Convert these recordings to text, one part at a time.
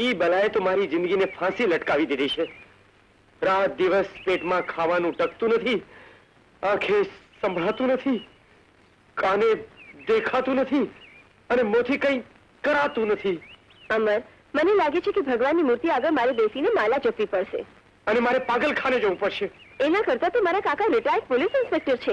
ई बलाए तो मारी जिंदगी ने फांसी लटकावी दीधी छे। रात दिवस पेट में खावानू टकतू नहीं, आंखें संभळातू नहीं, काने देखातू नहीं अने मोथी कई करातू नहीं। अमर, मने लागे छे के भगवानी मूर्ति आगे मारे बेसी ने माला जपवी पड़शे अने मारे पागल खाने जवू पड़शे। एना करता तो मारा काका रिटायर्ड पुलिस इंस्पेक्टर छे,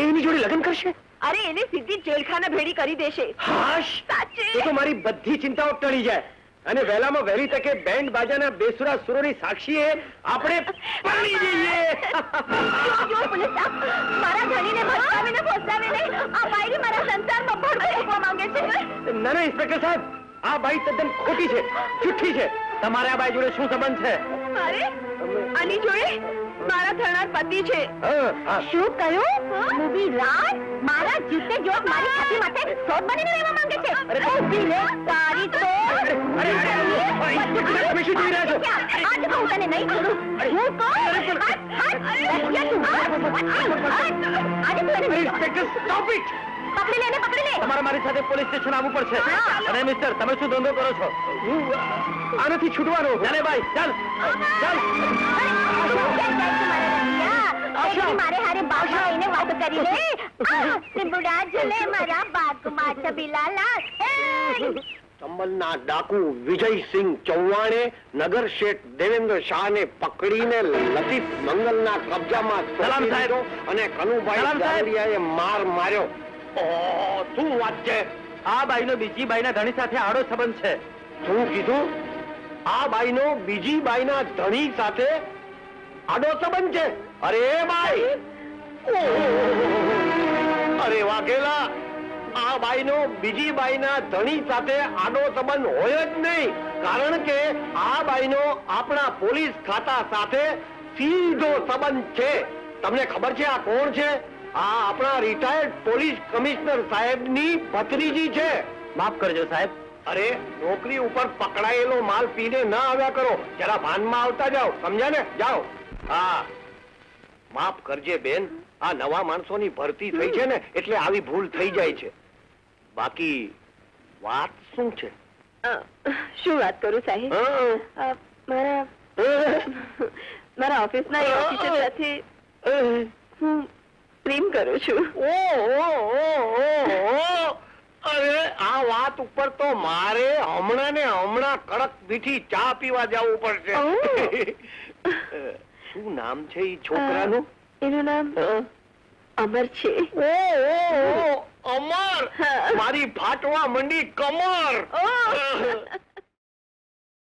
एनी जोड़े लग्न करशे। अरे एने सीधी जेलखाना भेड़ी करी देशे। हाश, साचे। तो मारी बधी चिंताओं टळी जाए अने वेला में वेली तके बैंड बाजाना बेसुरा सुरोनी साक्षी है आपणे पळी जईए। जो पुलिस साहब मारा धणी ने फसकावे ने फसकावे नहीं, आ बायरी मारा संसार में भड़के एकवा मांगे छे। ना ना इंस्पेक्टर साहब, आ बाई तद्दन खोटी छे, झूठी छे। तमारे आ बाई जोड़े शुं संबंध छे? अरे आनी जोड़े मारा धणार पति छे। शुं कयो? मूवी राज मारा जीते जोग मारी छाती माथे सोड बनीने रहवा मांगे छे। अरे ऊभी ले तारी तो अरे अरे जी रहा छो। आज तो तने नहीं छोडू हूं को। आज तने इंस्पेक्टर स्टॉप इट। पकड़ी लेने पकड़ी ले। તમારે મારી સાથે પોલીસ સ્ટેશન આવવું પડશે। અને મિસ્ટર તમે શું ધંધો કરો છો? હું આનાથી છૂટવાનો છું। અરે ભાઈ ચાલ ચાલ આશા મારે હારે બાબા એને વાત કરી લે। તે બુડા જલે મારા બાગ માં છબીલાલા चंबलना डाकू विजय सिंह चौहाने नगर शेठ देवेंद्र शाह ने पकड़ी ने लतीफ मंगल ना कब्जा में सलाम साहेब अने कनुभाई जालियाए मार मार्यो। ओ तू वात छे। आ भाईनो बीजी भाईना धणी साथे आड़ो संबंध छे। तू कीधु? आ भाईनो बीजी भाईना धणी साथे आड़ो संबंध छे। अरे भाई ओ अरे वागेला आ भाई नो बीजी भाई ना धणी साथे आडो संबंध होय ज नहीं, कारण के आ भाई नो अपना पोलीस खाता साथे सीधो संबंध छे। तमने खबर छे आ कोण छे? आ अपना रिटायर्ड पोलीस कमिश्नर साहेब नी भतरीजी छे। माफ करजो साहेब। अरे नौकरी ऊपर पकड़ायेलो माल पीने ना आव्या करो, जरा भान में आवता जाओ, समझा ने? जाओ। हाँ माफ करजे बेन, आ नवा माणसों नी भरती थई छे ने एटले आवी भूल थई जाय छे। बाकी बात शू छे? शू बात करू साहेब? मारा ऑफिस ना ऑफिसर साथे हूं प्रेम करू छु। ओ ओ ओ ओ अरे आ वात ऊपर तो मारे हमणा ने हमणा कड़क मीठी चा पीवा जावू पड़शे। शू नाम छे ई छोकरानु? एनु नाम अमर छे। ओ ओ ओ अमर, मारी फाटवा मंडी कमर।